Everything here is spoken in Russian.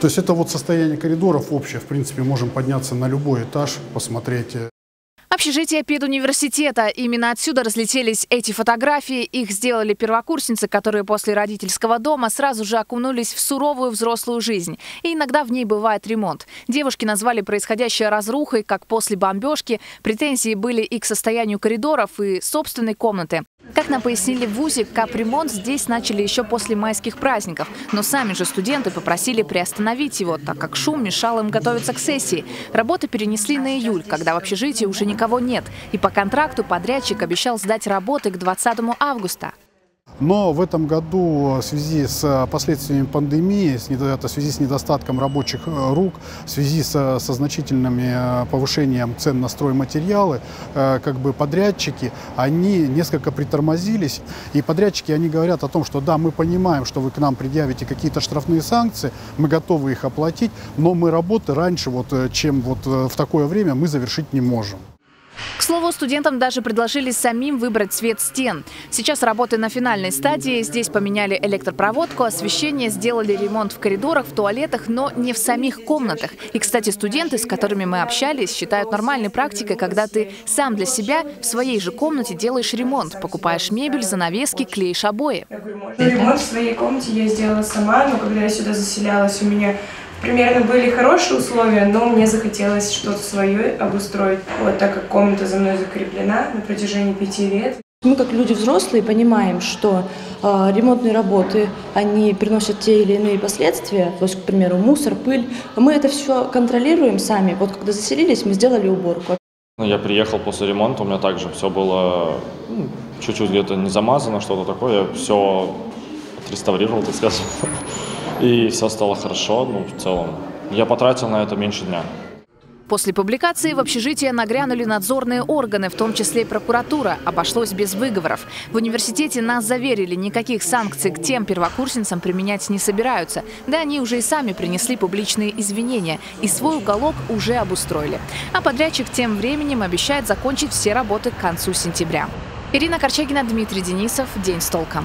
То есть это вот состояние коридоров общее. В принципе, можем подняться на любой этаж, посмотреть. Общежитие педуниверситета. Именно отсюда разлетелись эти фотографии. Их сделали первокурсницы, которые после родительского дома сразу же окунулись в суровую взрослую жизнь. И иногда в ней бывает ремонт. Девушки назвали происходящее разрухой, как после бомбежки. Претензии были и к состоянию коридоров, и собственной комнаты. Как нам пояснили в ВУЗе, капремонт здесь начали еще после майских праздников. Но сами же студенты попросили приостановить его, так как шум мешал им готовиться к сессии. Работы перенесли на июль, когда в общежитии уже никого нет. И по контракту подрядчик обещал сдать работы к 20 августа. Но в этом году в связи с последствиями пандемии, в связи с недостатком рабочих рук, в связи со значительным повышением цен на стройматериалы, как бы подрядчики, они несколько притормозились. И подрядчики, они говорят о том, что да, мы понимаем, что вы к нам предъявите какие-то штрафные санкции, мы готовы их оплатить, но мы работы раньше, чем в такое время, мы завершить не можем. К слову, студентам даже предложили самим выбрать цвет стен. Сейчас работы на финальной стадии. Здесь поменяли электропроводку, освещение, сделали ремонт в коридорах, в туалетах, но не в самих комнатах. И, кстати, студенты, с которыми мы общались, считают нормальной практикой, когда ты сам для себя в своей же комнате делаешь ремонт. Покупаешь мебель, занавески, клеишь обои. Ремонт в своей комнате я сделала сама, но когда я сюда заселялась, у меня... примерно были хорошие условия, но мне захотелось что-то свое обустроить, так как комната за мной закреплена на протяжении 5 лет. Мы, как люди взрослые, понимаем, что ремонтные работы, они приносят те или иные последствия, то есть, к примеру, мусор, пыль. Мы это все контролируем сами. Вот когда заселились, мы сделали уборку. Я приехал после ремонта, у меня также все было чуть-чуть где-то не замазано, что-то такое. Я все отреставрировал, так скажем. И все стало хорошо, в целом. Я потратил на это меньше дня. После публикации в общежитие нагрянули надзорные органы, в том числе и прокуратура. Обошлось без выговоров. В университете нас заверили, никаких санкций к тем первокурсницам применять не собираются. Да они уже и сами принесли публичные извинения. И свой уголок уже обустроили. А подрядчик тем временем обещает закончить все работы к концу сентября. Ирина Корчагина, Дмитрий Денисов. День с толком.